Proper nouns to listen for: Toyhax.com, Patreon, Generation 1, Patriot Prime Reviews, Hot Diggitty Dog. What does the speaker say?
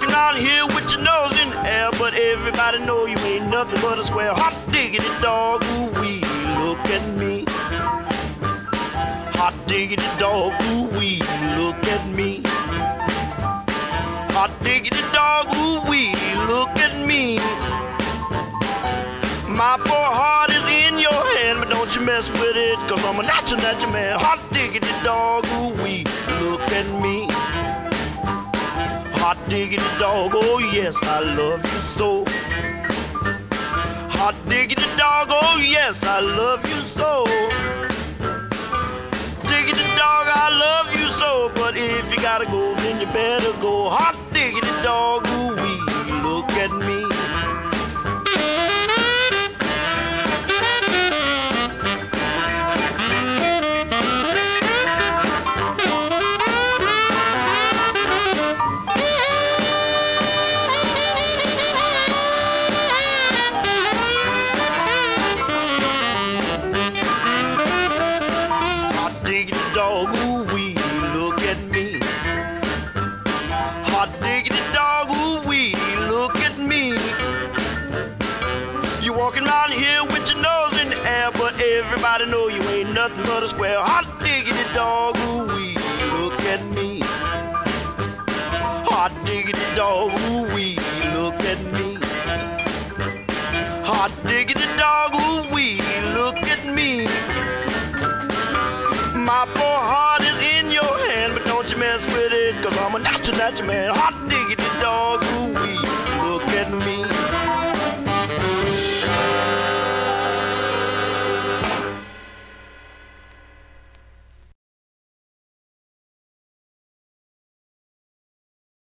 walking on here with your nose in the air, but everybody know you ain't nothing but a square hot diggity dog. Ooh-wee, look at me. Hot diggity dog, ooh-wee, look at me. Hot diggity dog, ooh-wee, look at me. My poor heart is in your hand, but don't you mess with it, 'cause I'm a natural man. Hot diggity dog, ooh-wee, look at me. Hot diggity dog, oh yes, I love you so. Hot diggity dog, oh yes, I love you so. Diggity dog, I love you so, but if you gotta go, then you better go. Hot diggity dog, ooh wee, look at me. Dog, ooh-wee, look at me. Hot diggity dog, ooh-wee, look at me. You walking around here with your nose in the air, but everybody know you ain't nothing but a square. Hot diggity dog, ooh-wee, look at me. Hot diggity dog, ooh-wee, look at me. Hot diggity dog, ooh-wee, look at me. My poor heart is in your hand, but don't you mess with it, 'cause I'm a natural man. Hot diggity dog, ooh.